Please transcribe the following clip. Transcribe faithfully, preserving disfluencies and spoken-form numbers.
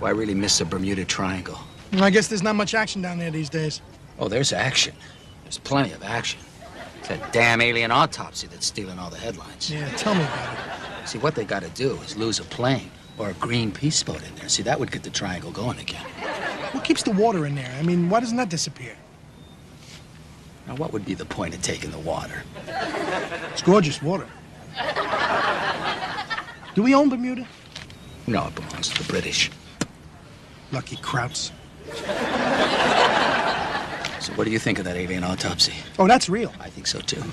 Well, I really miss the Bermuda Triangle. Well, I guess there's not much action down there these days. Oh, there's action. There's plenty of action. It's that damn alien autopsy that's stealing all the headlines. Yeah, tell me about it. See, what they got to do is lose a plane or a Greenpeace boat in there. See, that would get the triangle going again. What keeps the water in there? I mean, why doesn't that disappear? Now, what would be the point of taking the water? It's gorgeous water. Do we own Bermuda? No, it belongs to the British. Lucky Krauts. So what do you think of that alien autopsy? Oh, that's real. I think so, too.